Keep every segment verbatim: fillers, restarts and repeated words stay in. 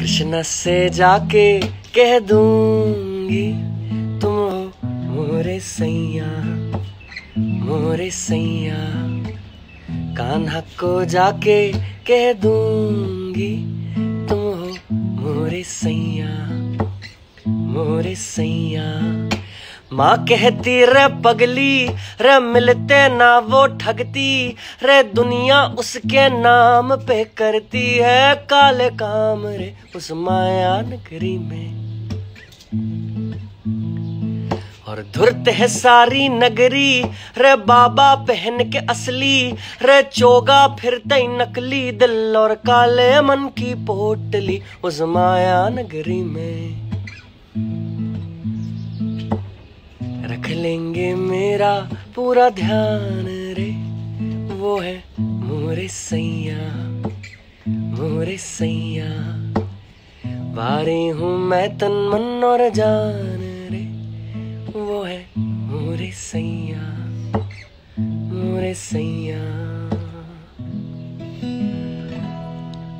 कृष्णा से जाके कह दूंगी तुम हो मोरे सैया मोरे सैया, कान्हा को जाके कह दूंगी तुम हो मोरे सैया मोरे सैया। माँ कहती रे पगली रे मिलते ना वो ठगती रे, दुनिया उसके नाम पे करती है काले काम रे उस माया नगरी में। और धुर्त है सारी नगरी रे बाबा पहन के असली रे, चोगा फिरते नकली दिल और काले मन की पोटली उस माया नगरी में। रख लेंगे मेरा पूरा ध्यान रे वो है मोरे सैया मोरे सैया, बारी हूँ मैं तन मन और जान रे वो है मोरे सैया मोरे सैया।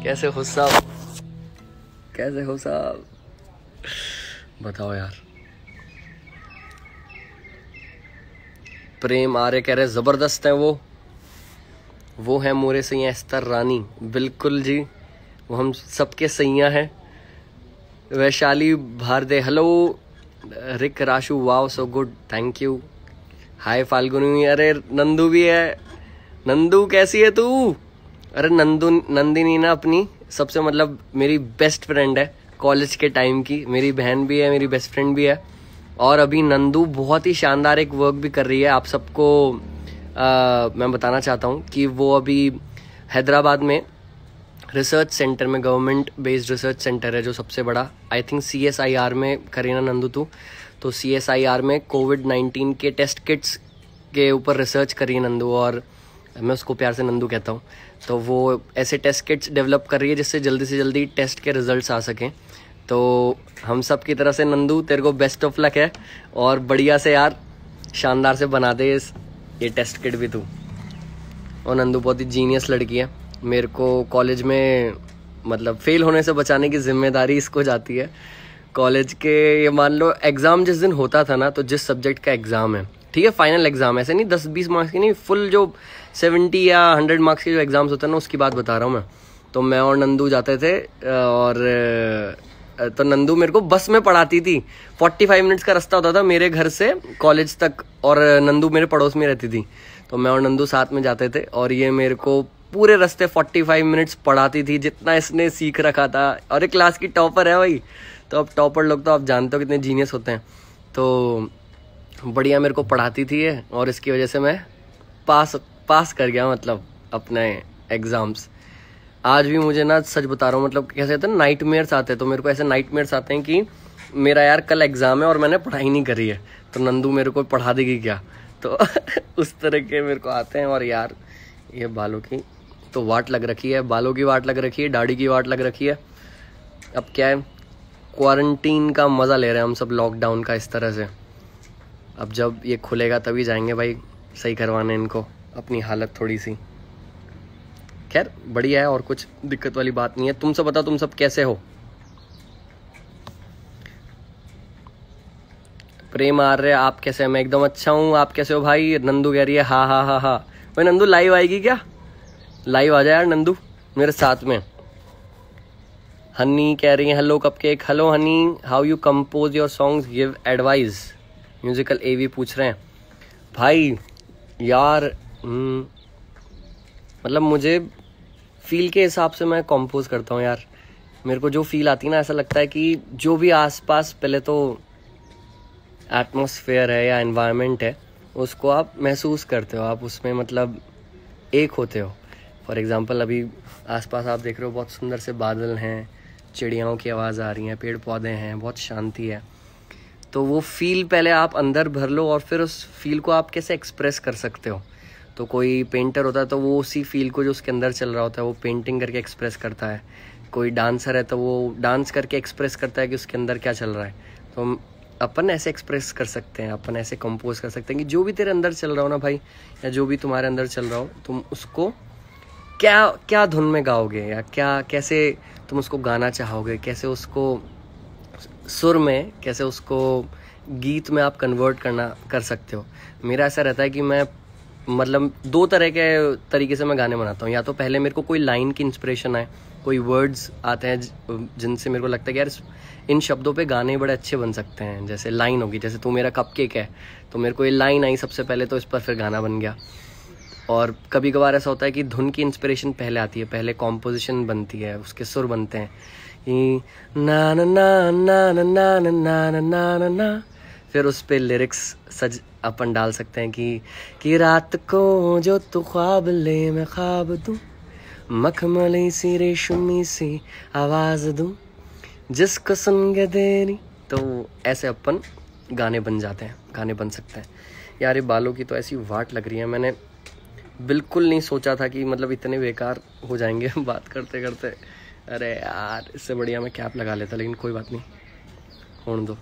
कैसे हो साहब, कैसे हो साहब, बताओ यार। प्रेम आर्य कह रहे ज़बरदस्त हैं वो वो है मोरे सैया अस्तर रानी। बिल्कुल जी, वो हम सबके सैया हैं। Vaishali Bharde hello, Rik Rashu wow so good thank you, hi Falguni. अरे नंदू भी है, नंदू कैसी है तू? अरे नंदू नंदिनी ना अपनी सबसे मतलब मेरी बेस्ट फ्रेंड है कॉलेज के टाइम की, मेरी बहन भी है मेरी बेस्ट फ्रेंड भी है। और अभी नंदू बहुत ही शानदार एक वर्क भी कर रही है। आप सबको मैं बताना चाहता हूँ कि वो अभी हैदराबाद में रिसर्च सेंटर में, गवर्नमेंट बेस्ड रिसर्च सेंटर है जो सबसे बड़ा I think C S I R में करीना नंदू तू, तो सी एस आई आर में कोविड नाइन्टीन के टेस्ट किट्स के ऊपर रिसर्च करी है नंदू, और मैं उसको प्यार से नंदू कहता हूँ। तो वो ऐसे टेस्ट किट्स डेवलप कर रही है जिससे जल्दी से जल्दी टेस्ट के रिजल्ट आ सकें। तो हम सब की तरफ से नंदू तेरे को बेस्ट ऑफ लक है, और बढ़िया से यार शानदार से बना दे इस ये टेस्ट किट भी तू। और नंदू बहुत ही जीनियस लड़की है, मेरे को कॉलेज में मतलब फेल होने से बचाने की जिम्मेदारी इसको जाती है। कॉलेज के ये मान लो एग्ज़ाम जिस दिन होता था ना, तो जिस सब्जेक्ट का एग्ज़ाम है, ठीक है फाइनल एग्ज़ाम ऐसे नहीं दस बीस मार्क्स की नहीं, फुल जो सेवेंटी या हंड्रेड मार्क्स के जो एग्ज़ाम्स होते हैं ना उसकी बात बता रहा हूँ मैं। तो मैं और नंदू जाते थे, और तो नंदू मेरे को बस में पढ़ाती थी। पैंतालीस मिनट्स का रास्ता होता था मेरे घर से कॉलेज तक, और नंदू मेरे पड़ोस में रहती थी, तो मैं और नंदू साथ में जाते थे। और ये मेरे को पूरे रास्ते पैंतालीस मिनट्स पढ़ाती थी जितना इसने सीख रखा था, और एक क्लास की टॉपर है भाई। तो अब टॉपर लोग तो आप जानते हो कितने जीनियस होते हैं, तो बढ़िया मेरे को पढ़ाती थी ये, और इसकी वजह से मैं पास पास कर गया मतलब अपने एग्ज़ाम्स। आज भी मुझे ना सच बता रहा हूँ मतलब कैसे होता है नाइटमेयर्स आते हैं, तो मेरे को ऐसे नाइटमेयर्स आते हैं कि मेरा यार कल एग्ज़ाम है और मैंने पढ़ाई नहीं करी है, तो नंदू मेरे को पढ़ा देगी क्या, तो उस तरह के मेरे को आते हैं। और यार ये बालों की तो वाट लग रखी है, बालों की वाट लग रखी है, दाढ़ी की वाट लग रखी है। अब क्या है, क्वारंटीन का मज़ा ले रहे हैं हम सब, लॉकडाउन का इस तरह से। अब जब ये खुलेगा तभी जाएंगे भाई सही करवाने इनको अपनी हालत थोड़ी सी। खैर बढ़िया है, और कुछ दिक्कत वाली बात नहीं है। तुम सब बताओ, तुम सब कैसे हो? प्रेम आ रहे आप कैसे हैं? मैं एकदम अच्छा हूँ, आप कैसे हो भाई? नंदू कह रही है हाँ हाँ हाँ हाँ। भाई नंदू लाइव आएगी क्या? लाइव आ जाए यार नंदू मेरे साथ में। हनी कह रही है hello cupcake, hello Honey, how you compose your songs, give advice. Musical Avi पूछ रहे हैं भाई यार, मतलब मुझे फ़ील के हिसाब से मैं कंपोज करता हूँ यार। मेरे को जो फील आती है ना, ऐसा लगता है कि जो भी आसपास पहले तो एटमॉस्फेयर है या एनवायरनमेंट है, उसको आप महसूस करते हो, आप उसमें मतलब एक होते हो। फॉर एग्जांपल अभी आसपास आप देख रहे हो बहुत सुंदर से बादल हैं, चिड़ियाओं की आवाज़ आ रही है, पेड़ पौधे हैं, बहुत शांति है। तो वो फ़ील पहले आप अंदर भर लो, और फिर उस फील को आप कैसे एक्सप्रेस कर सकते हो। तो कोई पेंटर होता है तो वो उसी फील को जो उसके अंदर चल रहा होता है वो पेंटिंग करके एक्सप्रेस करता है, कोई डांसर है तो वो डांस करके एक्सप्रेस करता है कि उसके अंदर क्या चल रहा है। तो हम अपन ऐसे एक्सप्रेस कर सकते हैं, अपन ऐसे कंपोज कर सकते हैं कि जो भी तेरे अंदर चल रहा हो ना भाई, या जो भी तुम्हारे अंदर चल रहा हो, तुम उसको क्या क्या धुन में गाओगे या क्या कैसे तुम उसको गाना चाहोगे, कैसे उसको सुर में, कैसे उसको गीत में आप कन्वर्ट करना कर सकते हो। मेरा ऐसा रहता है कि मैं मतलब दो तरह के तरीके से मैं गाने बनाता हूँ। या तो पहले मेरे को कोई लाइन की इंस्पिरेशन आए, कोई वर्ड्स आते हैं जिनसे मेरे को लगता है कि यार इन शब्दों पे गाने बड़े अच्छे बन सकते हैं। जैसे लाइन होगी, जैसे तू मेरा कपकेक है, तो मेरे को ये लाइन आई सबसे पहले तो इस पर फिर गाना बन गया। और कभी कभार ऐसा होता है कि धुन की इंस्पिरेशन पहले आती है, पहले कॉम्पोजिशन बनती है, उसके सुर बनते हैं कि ना ना ना ना ना ना ना ना ना ना, फिर उस पर लिरिक्स सज अपन डाल सकते हैं कि कि रात को जो तू ख्वाब ले मैं ख्वाब दूँ, मखमली सी रेशमी सी आवाज़ दूँ, जिसको सुन के देरी। तो ऐसे अपन गाने बन जाते हैं, गाने बन सकते हैं। यार ये बालों की तो ऐसी वाट लग रही है, मैंने बिल्कुल नहीं सोचा था कि मतलब इतने बेकार हो जाएंगे बात करते करते। अरे यार इससे बढ़िया मैं कैप लगा लेता, लेकिन कोई बात नहीं, होने दो।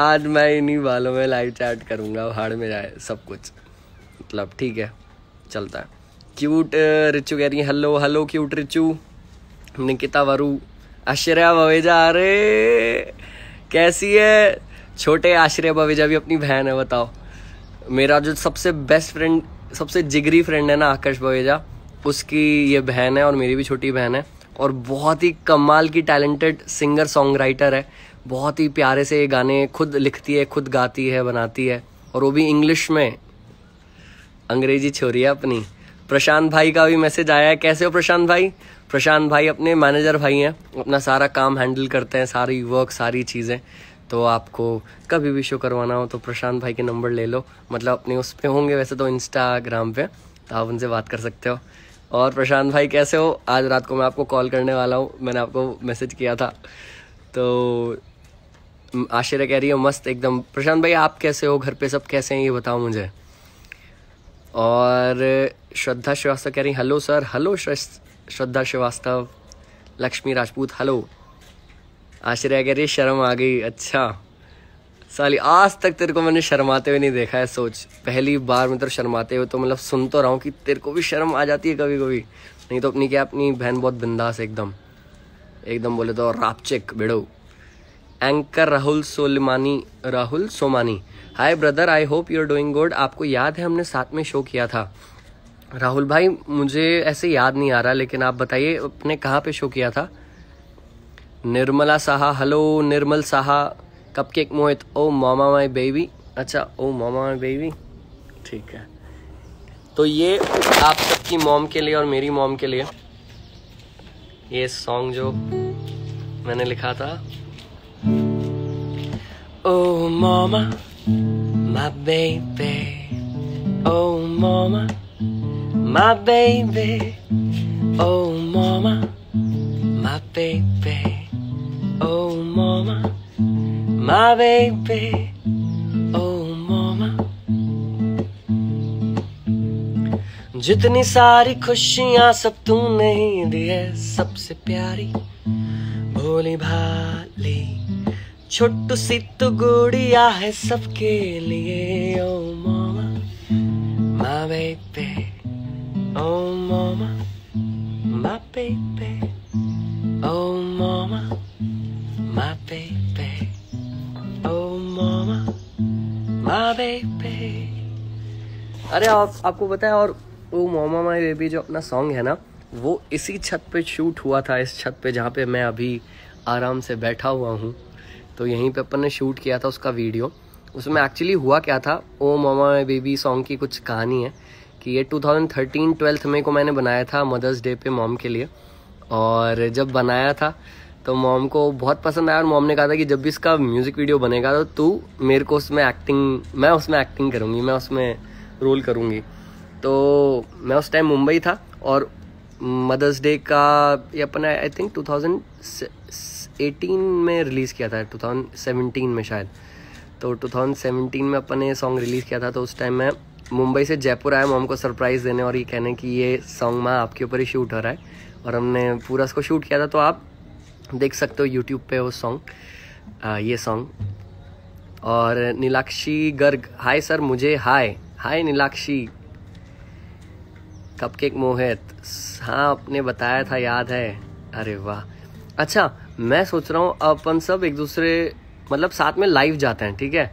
आज मैं इन्हीं बालों में लाइव चैट करूँगा, भाड़ में जाए सब कुछ, मतलब ठीक है, चलता है। क्यूट रिचू कह रही है hello hello cute Richu. Nikita Varu, Ashraya Baweja, अरे कैसी है छोटे? आश्रया बवेजा भी अपनी बहन है। बताओ, मेरा जो सबसे बेस्ट फ्रेंड, सबसे जिगरी फ्रेंड है ना आकाश बवेजा, उसकी ये बहन है और मेरी भी छोटी बहन है। और बहुत ही कमाल की टैलेंटेड सिंगर सॉन्ग राइटर है, बहुत ही प्यारे से ये गाने खुद लिखती है, खुद गाती है, बनाती है, और वो भी इंग्लिश में। अंग्रेजी छोरी है अपनी। प्रशांत भाई का भी मैसेज आया है, कैसे हो प्रशांत भाई? प्रशांत भाई अपने मैनेजर भाई हैं, अपना सारा काम हैंडल करते हैं, सारी वर्क, सारी चीज़ें। तो आपको कभी भी शो करवाना हो तो प्रशांत भाई के नंबर ले लो, मतलब अपने उस पर होंगे वैसे तो इंस्टाग्राम पे, तो आप उनसे बात कर सकते हो। और प्रशांत भाई कैसे हो? आज रात को मैं आपको कॉल करने वाला हूँ, मैंने आपको मैसेज किया था। तो आश्चर्य कह रही है मस्त एकदम। प्रशांत भाई आप कैसे हो, घर पे सब कैसे हैं ये बताओ मुझे। और श्रद्धा श्रीवास्तव कह रही है hello sir, hello Shraddha Srivastava. Lakshmi Rajput hello. Ashcharya कह रही है शर्म आ गई। अच्छा साली, आज तक तेरे को मैंने शर्माते हुए नहीं देखा है, सोच पहली बार मैं तो शर्माते हुए, तो मतलब सुन तो रहा हूँ कि तेरे को भी शर्म आ जाती है कभी कभी, नहीं तो अपनी क्या अपनी बहन बहुत बिंदास एकदम, एकदम बोले तो रापचेक बेड़ो। Anchor Rahul Solmani, Rahul Somani, hi brother I hope you are doing good. आपको याद है हमने साथ में शो किया था? राहुल भाई मुझे ऐसे याद नहीं आ रहा, लेकिन आप बताइए अपने कहाँ पे शो किया था। Nirmala Saha hello, Nirmal Saha. Cupcake Mohit oh mama my baby, अच्छा ओ मामा माय बेबी, ठीक है। तो ये आप सबकी मॉम के लिए और मेरी मॉम के लिए ये सॉन्ग जो मैंने लिखा था। Oh mama, my baby, oh mama, my baby, oh mama, my baby, oh mama, my baby, oh mama। जितनी सारी खुशियां सब तूने ही दी है, सबसे प्यारी भोली भाली छोटू सी तू गुड़िया है सबके लिए। ओ मामा माँ बेबे, ओ मामा माँ बेबे, ओ मामा माँ बेबे, ओ मामा माँ बेबे। अरे आप, आपको बताया, और ओ मामा माय बेबी जो अपना सॉन्ग है ना, वो इसी छत पे शूट हुआ था, इस छत पे जहाँ पे मैं अभी आराम से बैठा हुआ हूँ। तो यहीं पे अपन ने शूट किया था उसका वीडियो। उसमें एक्चुअली हुआ क्या था, oh mama my baby song की कुछ कहानी है कि ये ट्वेंटी थर्टीन ट्वेल्थ मई को मैंने बनाया था मदर्स डे पे मॉम के लिए। और जब बनाया था तो मॉम को बहुत पसंद आया, और मॉम ने कहा था कि जब भी इसका म्यूज़िक वीडियो बनेगा तो तू मेरे को उसमें एक्टिंग, मैं उसमें एक्टिंग करूँगी, मैं उसमें रोल करूँगी। तो मैं उस टाइम मुंबई था, और मदर्स डे का ये अपना आई थिंक ट्वेंटी एटीन में रिलीज़ किया था, ट्वेंटी सेवनटीन में शायद। तो ट्वेंटी सेवनटीन में अपन ने सॉन्ग रिलीज़ किया था। तो उस टाइम मैं मुंबई से जयपुर आया मॉम को सरप्राइज़ देने, और ये कहने कि ये सॉन्ग माँ आपके ऊपर ही शूट हो रहा है, और हमने पूरा उसको शूट किया था। तो आप देख सकते हो यूट्यूब पे वो सॉन्ग, ये सॉन्ग। और नीलाक्षी गर्ग हाय सर, मुझे हाय हाय नीलाक्षी। कपकेक मोहित, हाँ आपने बताया था, याद है। अरे वाह, अच्छा मैं सोच रहा हूँ अपन सब एक दूसरे मतलब साथ में लाइव जाते हैं, ठीक है।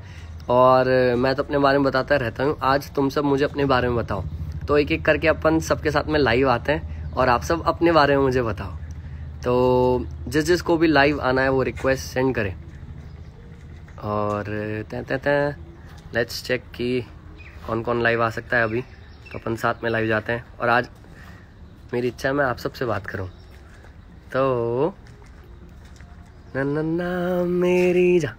और मैं तो अपने बारे में बताता रहता हूँ, आज तुम सब मुझे अपने बारे में बताओ। तो एक एक करके अपन सबके साथ में लाइव आते हैं और आप सब अपने बारे में मुझे बताओ। तो जिस जिस को भी लाइव आना है वो रिक्वेस्ट सेंड करें। और तै तै तै लेट्स चेक कि कौन कौन लाइव आ सकता है अभी। तो अपन साथ में लाइव जाते हैं और आज मेरी इच्छा है मैं आप सबसे बात करूं। तो ना ना ना मेरी जा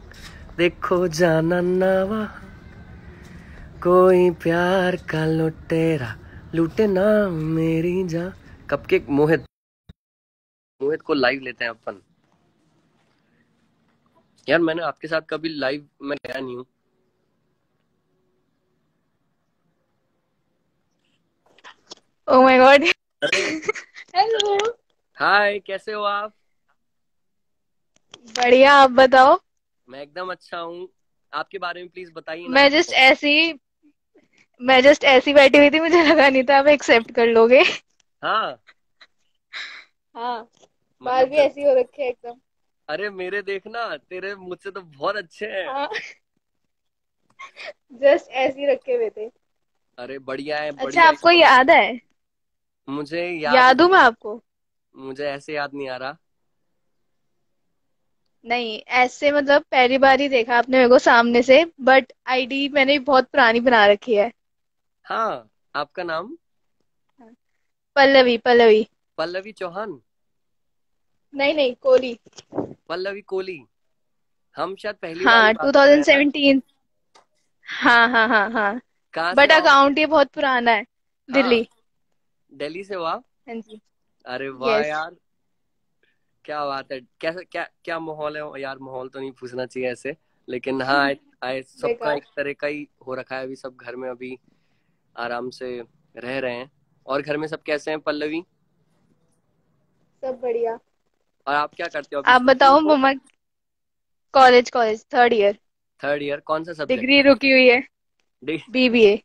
देखो जाना ना वहाँ कोई प्यार का लुटेरा लूटे ना मेरी जा। कपकेक मोहित मोहित को लाइव लेते हैं अपन। यार मैंने आपके साथ कभी लाइव में गया नहीं हूँ। Oh my god, hello, hi, कैसे हो आप? बढ़िया, आप बताओ? मैं एकदम अच्छा हूँ। आपके बारे में प्लीज बताइए। मैं जस्ट ऐसी मैं जस्ट ऐसी बैठी हुई थी, मुझे लगा नहीं था आप एक्सेप्ट कर लोगे। हाँ हाँ, बाल भी ऐसी हो रखे हैं एकदम। अरे मेरे देखना, तेरे मुझसे तो बहुत अच्छे हैं। हाँ। जस्ट ऐसी रखे हुए थे। अरे बढ़िया है, बढ़िया। अच्छा आपको याद है? मुझे याद, याद हूँ मैं आपको। मुझे ऐसे याद नहीं आ रहा। नहीं ऐसे मतलब पहली बार ही देखा आपने मेरे को सामने से, बट आईडी मैंने बहुत पुरानी बना रखी है। हाँ, आपका नाम? पल्लवी पल्लवी पल्लवी चौहान? नहीं नहीं, कोली। पल्लवी कोली, हम शायद पहली हाँ, बार दो हज़ार सत्रह। हाँ हाँ हाँ हाँ, बट अकाउंट ये बहुत पुराना है। हाँ, दिल्ली दिल्ली से हुआ? हाँ जी। अरे वाह यार, क्या बात है। कैसा क्या क्या माहौल है यार? माहौल तो नहीं पूछना चाहिए ऐसे, लेकिन हाँ सबका एक तरह का ही हो रखा है। अभी सब घर में अभी आराम से रह रहे हैं। और घर में सब कैसे हैं पल्लवी? सब बढ़िया। और आप क्या करते हो? आप बताओ mama. College college third year. Third year कौन सा सब्जेक्ट? डिग्री रुकी हुई है, बीबीए।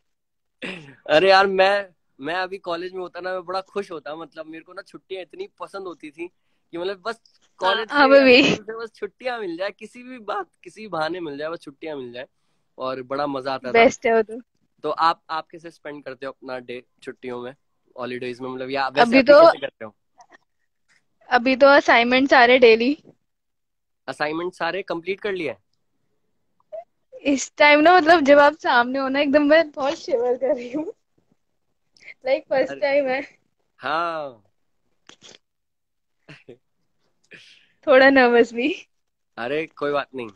अरे यार मैं मैं अभी कॉलेज में होता ना, मैं बड़ा खुश होता। मतलब मेरे को ना छुट्टियां इतनी पसंद होती थी कि मतलब बस कॉलेज से बस छुट्टियां मिल जाए, किसी भी बात किसी बहाने मिल जाए, बस छुट्टियां मिल जाए और बड़ा मजा आता बेस्ट था। है तो तो आप आप कैसे स्पेंड करते हो अपना डे छुट्टियों में, हॉलीडेज में? मतलब या अभी तो करते हो? अभी तो असाइनमेंट सारे डेली। असाइनमेंट सारे कंप्लीट कर लिए इस टाइम ना? मतलब जब आप सामने हो ना एकदम, मैं बहुत शिवर कर रही हूँ, लाइक फर्स्ट टाइम है। हाँ थोड़ा नर्वस भी। अरे कोई बात नहीं,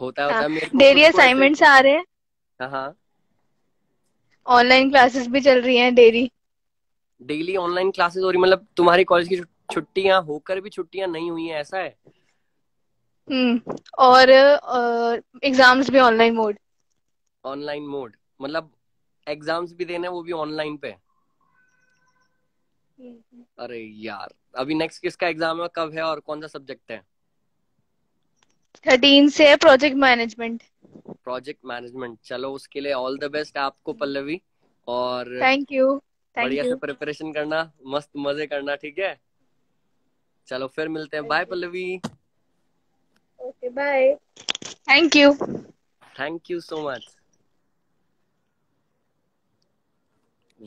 होता होता है। डेली असाइनमेंट्स आ रहे हैं। हाँ हाँ, ऑनलाइन क्लासेस भी चल रही हैं डेली। डेली ऑनलाइन क्लासेस हो रही? मतलब तुम्हारी कॉलेज की छुट्टियां होकर भी छुट्टियां नहीं हुई हैं, ऐसा है? हम्म, और एग्जाम्स भी ऑनलाइन मोड। ऑनलाइन मोड मतलब एग्जाम्स भी देने, वो भी ऑनलाइन पे? अरे यार, अभी नेक्स्ट किसका एग्जाम है, कब है और कौन सा सब्जेक्ट है? थर्टीन से है, प्रोजेक्ट मैनेजमेंट। प्रोजेक्ट मैनेजमेंट, चलो उसके लिए ऑल द बेस्ट आपको पल्लवी। और थैंक यू, बढ़िया से प्रिपरेशन करना, मस्त मजे करना, ठीक है? चलो फिर मिलते हैं, bye Pallavi. Okay bye, thank you, thank you so much.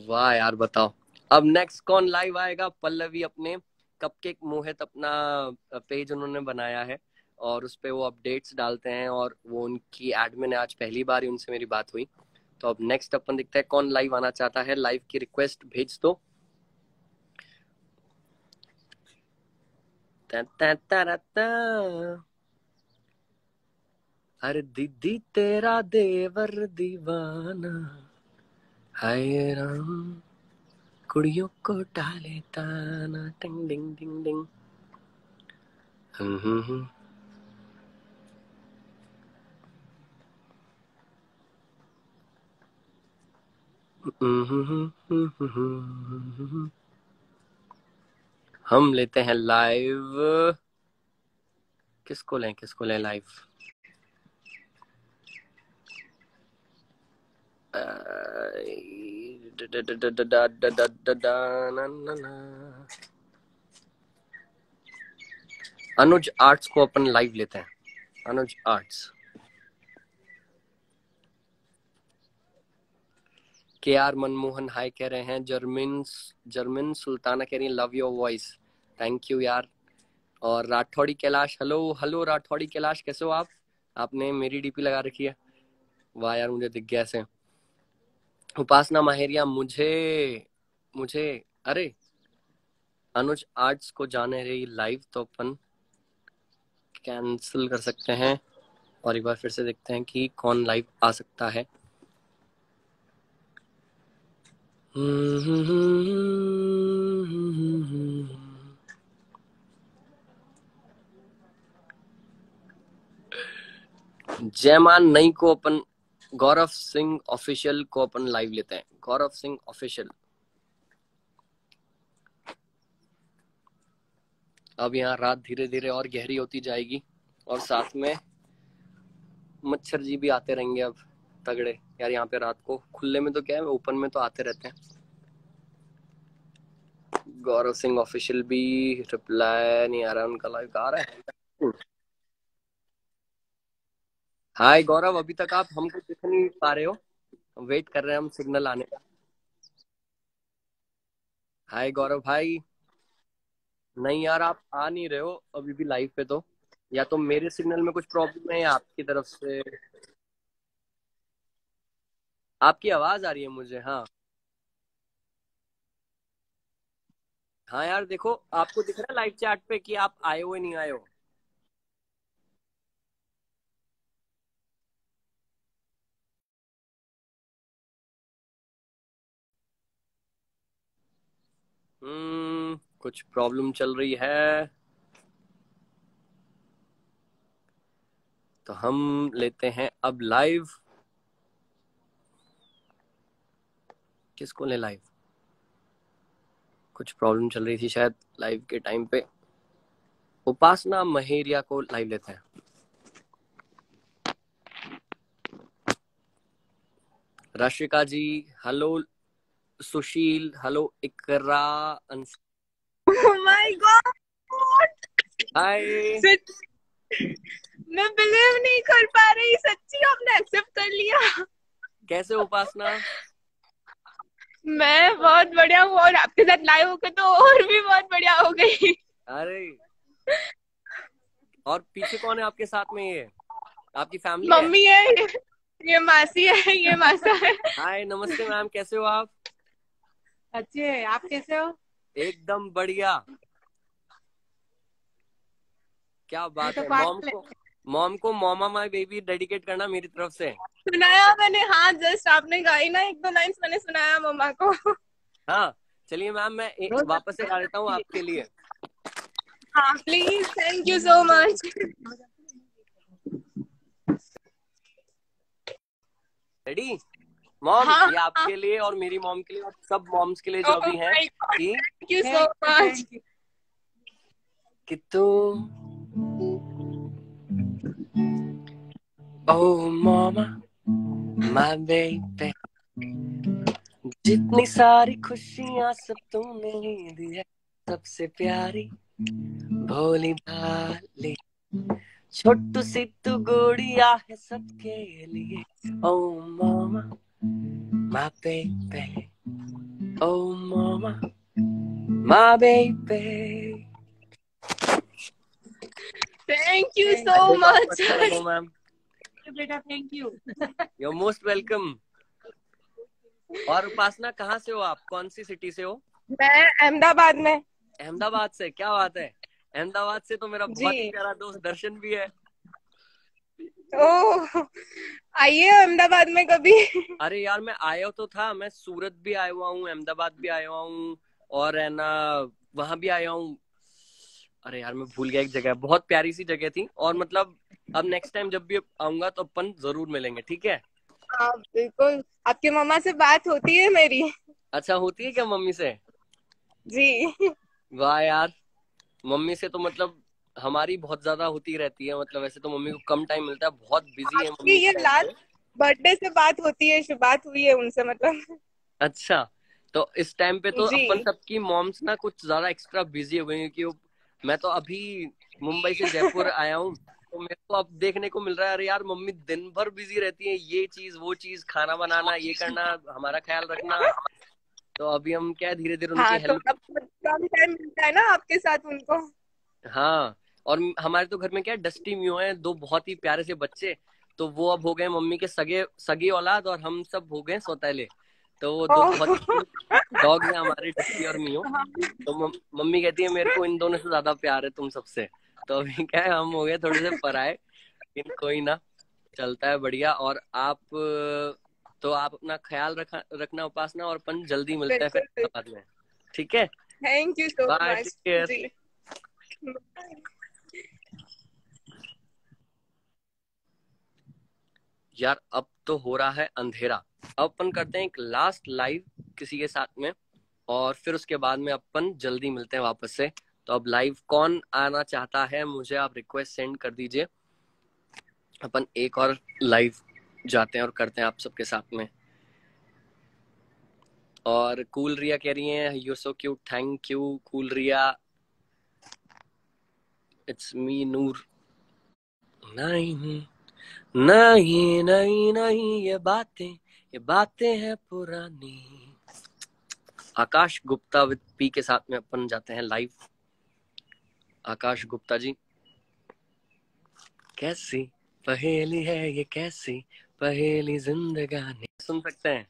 वाह यार बताओ, अब नेक्स्ट कौन लाइव आएगा? पल्लवी अपने कपकेक मोहित अपना पेज उन्होंने बनाया है और उस पे वो अपडेट्स डालते हैं और वो उनकी एडमिन है। आज पहली बार ही उनसे मेरी बात हुई। तो अब नेक्स्ट अपन देखते हैं कौन लाइव आना चाहता है। लाइव की रिक्वेस्ट भेज दो। ता ता ता ता। अरे दीदी तेरा देवर दीवाना, हाय राम कुड़ियों को डाले ताना, टिंग डिंग डिंग डिंग। हम्म हम्म, हम लेते हैं लाइव। किसको लें किसको लें लाइव? अनुज आर्ट्स को अपन लाइव लेते हैं। अनुज आर्ट्स के आर मनमोहन हाय कह रहे हैं। जर्मिन जर्मिन सुल्ताना कह रही है love your voice, thank you यार। और राठौड़ी कैलाश, हेलो हेलो राठौड़ी कैलाश, कैसे हो आप? आपने मेरी डीपी लगा रखी है, वाह यार मुझे दिख गया ऐसे। उपासना माहेरिया, मुझे मुझे अरे अनुज आर्ट्स को जाने रही लाइव तो अपन कैंसिल कर सकते हैं और एक बार फिर से देखते हैं कि कौन लाइव आ सकता है। जयमान नई को अपन, गौरव सिंह ऑफिशियल को अपन लाइव लेते हैं। गौरव सिंह ऑफिशियल, अब यहाँ रात धीरे धीरे और गहरी होती जाएगी और साथ में मच्छर जी भी आते रहेंगे अब तगड़े यार। यहाँ पे रात को खुले में तो क्या है, ओपन में तो आते रहते हैं। गौरव सिंह ऑफिशियल भी रिप्लाई नहीं आ रहा उनका, लाइव आ रहा है। हाय गौरव, अभी तक आप हमको दिख नहीं पा रहे हो, वेट कर रहे हैं हम सिग्नल आने का। हाय गौरव भाई, नहीं यार आप आ नहीं रहे हो अभी भी लाइव पे, तो या तो मेरे सिग्नल में कुछ प्रॉब्लम है या आपकी तरफ से। आपकी आवाज आ रही है मुझे। हाँ हाँ यार देखो, आपको दिख रहा है लाइव चैट पे कि आप आए हो या नहीं आए हो? हम्म कुछ प्रॉब्लम चल रही है तो हम लेते हैं अब लाइव। किसको ले लाइव? कुछ प्रॉब्लम चल रही थी शायद लाइव के टाइम पे। उपासना महेरिया को लाइव लेते हैं। Rashika ji hello, Sushil hello, Iqra Ansh, oh my God! Hi. सच... मैं बिलीव नहीं कर पा रही, सच्ची आपने एक्सेप्ट कर लिया। कैसे उपासना? मैं बहुत बढ़िया हूँ और आपके साथ लाइव होकर तो और भी बहुत बढ़िया हो गई। अरे और पीछे कौन है आपके साथ में? ये आपकी फैमिली? मम्मी है, है। ये मासी है, ये मासा है। हाय नमस्ते मैम, कैसे हो आप? अच्छे, आप कैसे हो? एकदम बढ़िया। क्या बात तो है। मॉम को मॉम को मामा माय बेबी डेडिकेट करना मेरी तरफ से। सुनाया मैंने, हाँ जस्ट आपने गाई ना एक दो लाइंस, मैंने सुनाया मामा को। हाँ चलिए मैम, मैं ए, वापस से गा देता हूँ आपके लिए। हाँ please, thank you so much. Ready mom, हाँ, ये आपके हाँ, लिए और मेरी मॉम के लिए और सब मॉम्स के लिए जो भी हैं कि थैंक यू सो मच कि तुम ओ मामा माय बेबी, जितनी सारी खुशियां सब तुमने दी है, सबसे प्यारी भोली भाली छोटू सी तू गुड़िया है सबके लिए। ओ मामा My baby, oh mama, my baby. Thank you so thank much. Hello, ma'am. बेटा thank you. You're most welcome. और उपासना कहाँ से हो आप? कौन सी सिटी से हो? मैं अहमदाबाद में। अहमदाबाद से, क्या बात है। अहमदाबाद से तो मेरा बहुत प्यारा दोस्त दर्शन भी है। ओह आइए अहमदाबाद में कभी। अरे यार मैं आया तो था, मैं सूरत भी आया हुआ हूँ, अहमदाबाद भी आया हुआ हूँ और है ना वहां भी आया हूँ। अरे यार मैं भूल गया एक जगह, बहुत प्यारी सी जगह थी। और मतलब अब नेक्स्ट टाइम जब भी आऊंगा तो अपन जरूर मिलेंगे, ठीक है? हाँ बिल्कुल, आपके मम्मा से बात होती है मेरी। अच्छा होती है क्या मम्मी से? जी वाह यार, मम्मी से तो मतलब हमारी बहुत ज्यादा होती रहती है। मतलब वैसे तो मम्मी को कम टाइम मिलता है, बहुत बिजी है मम्मी। ये लास्ट बर्थडे से बात होती है, बात हुई है उनसे मतलब। अच्छा, तो इस टाइम पे तो अपन सबकी मॉम्स ना कुछ ज्यादा एक्स्ट्रा बिजी हो गई हैं, क्योंकि मैं तो अभी मुंबई से जयपुर आया हूँ, तो मेरे को अब देखने को मिल रहा है अरे यार मम्मी दिन भर बिजी रहती है, ये चीज वो चीज, खाना बनाना, ये करना, हमारा ख्याल रखना। तो अभी हम क्या धीरे धीरे उनकी हाँ, हेल्प तो टाइम मिलता है ना आपके साथ उनको। हाँ, और हमारे तो घर में क्या डस्टी मियो है, दो बहुत ही प्यारे से बच्चे, तो वो अब हो गए मम्मी के सगे सगी औलाद और हम सब हो गए सौतेले। तो वो दो बहुत डॉग है हमारे, डस्टी और मियो। तो मम्मी कहती है मेरे को इन दोनों से ज्यादा प्यार है तुम सबसे। तो अभी क्या है हम हो गए थोड़े से पराए, लेकिन कोई ना, चलता है बढ़िया। और आप तो आप अपना ख्याल रखा रखना उपासना, और अपन जल्दी मिलते हैं फिर बाद में, ठीक है? थैंक यू सो मच यार, अब तो हो रहा है अंधेरा। अब अपन करते हैं एक लास्ट लाइव किसी के साथ में, और फिर उसके बाद में अपन जल्दी मिलते हैं वापस से। तो अब लाइव कौन आना चाहता है, मुझे आप रिक्वेस्ट सेंड कर दीजिए, अपन एक और लाइव जाते हैं और करते हैं आप सबके साथ में। और कूल रिया कह रही है you so cute, thank you cool Riya. It's me Noor. नहीं नहीं नहीं नहीं, ये बातें ये बातें हैं पुरानी। आकाश गुप्ता विद पी के साथ में अपन जाते हैं लाइव। आकाश गुप्ता जी, कैसी पहेली है ये, कैसी पहेली जिंदगानी। सुन सकते हैं?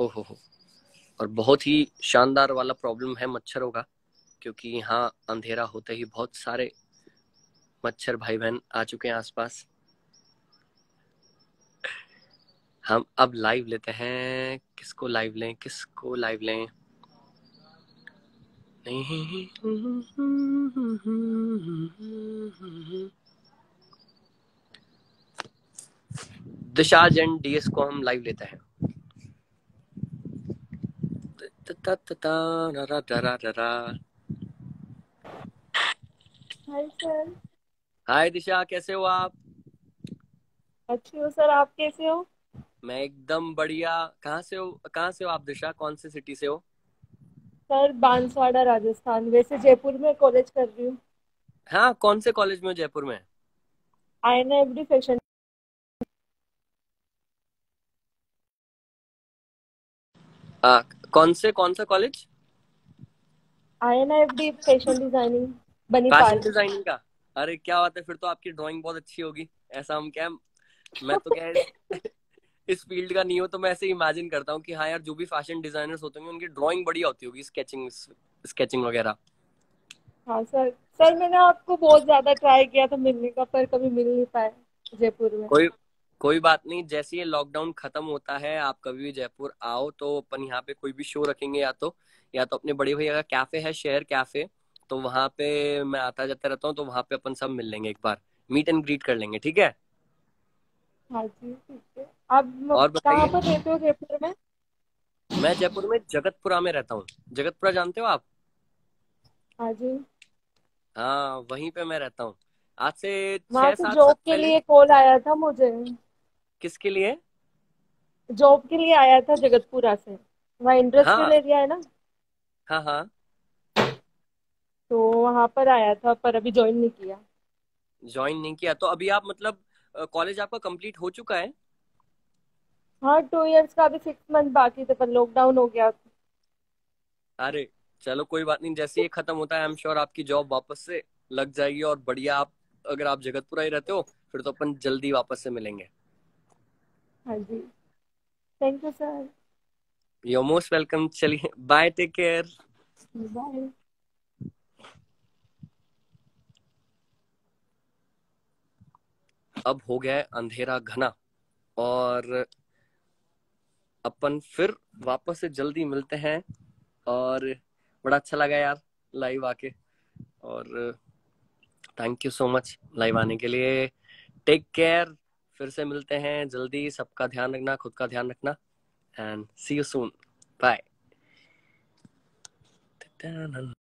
ओहो हो, और बहुत ही शानदार वाला प्रॉब्लम है मच्छरों का, क्योंकि यहाँ अंधेरा होते ही बहुत सारे मच्छर भाई बहन आ चुके हैं आसपास। हम अब लाइव लेते हैं, किसको लाइव लें किसको लाइव लें नहीं। दिशा जैन डीएस को हम लाइव लेते हैं। ता ता ता रा रा रा रा। Hi sir. हाय दिशा, कैसे हो आप? अच्छी हो सर, आप कैसे हो? मैं एकदम बढ़िया। कहाँ से हो कहाँ से हो आप दिशा, कौन से सिटी से हो? सर बांसवाड़ा, राजस्थान। वैसे जयपुर में कॉलेज कर रही हूँ। हाँ, कौन से कॉलेज में हो जयपुर में? INFD fashion. आ, कौन से कौन सा कॉलेज? INFD fashion designing. बनी फैशन डिजाइनिंग का? अरे क्या बात है, फिर तो आपकी ड्राइंग बहुत अच्छी होगी। ऐसा हम क्या, मैं तो क्या इस फील्ड का नहीं हूँ, तो मैं ऐसे इमेजिन करता हूँ कि हाँ यार जो भी फैशन डिजाइनर्स होते हैं उनकी ड्राइंग बढ़िया होती होगी, स्केचिंग स्केचिंग वगैरह। हाँ सर, सर मैंने आपको बहुत ज्यादा ट्राई किया था मिलने का, पर कभी मिल नहीं पाए जयपुर में। कोई कोई बात नहीं, जैसे ये लॉकडाउन खत्म होता है आप कभी भी जयपुर आओ तो अपन यहाँ पे कोई भी शो रखेंगे, या तो या तो अपने बड़े भैया का कैफे है शेयर कैफे, तो वहाँ पे मैं आता जाता रहता हूँ, तो वहाँ पे अपन सब मिल लेंगे, एक बार मीट एंड ग्रीट कर लेंगे, ठीक है? हाँ जी ठीक है। आप और कहाँ पर रहते हो जयपुर में? मैं जयपुर में जगतपुरा में रहता हूँ। जगतपुरा जानते हो आप? हाँ जी, हाँ वहीं पे मैं रहता हूँ। आज से वहाँ से जॉब के लिए कॉल आया था मुझे। किसके लिए? जॉब के लिए आया था जगतपुरा से, वहाँ इंडस्ट्रियल एरिया है ना। हाँ हाँ, तो वहाँ पर आया था, पर अभी ज्वाइन नहीं किया। ज्वाइन नहीं किया? तो अभी आप मतलब कॉलेज आपका कंप्लीट हो चुका है? हाँ, टू इयर्स का अभी सिक्स मंथ बाकी थे, पर लॉकडाउन हो गया। अरे चलो कोई बात नहीं, जैसे ये खत्म होता है आई एम श्योर आपकी जॉब वापस से लग जाएगी, और बढ़िया। आप अगर आप जगतपुरा ही रहते हो फिर तो अपन जल्दी वापस से मिलेंगे। हाँ जी, thank you sir. You are most welcome. चलिए बाय, टेक केयर, बाय। अब हो गया है अंधेरा घना, और अपन फिर वापस से जल्दी मिलते हैं। और बड़ा अच्छा लगा यार लाइव आके, और thank you so much live आने के लिए। टेक केयर, फिर से मिलते हैं जल्दी। सबका ध्यान रखना, खुद का ध्यान रखना, and see you soon, bye.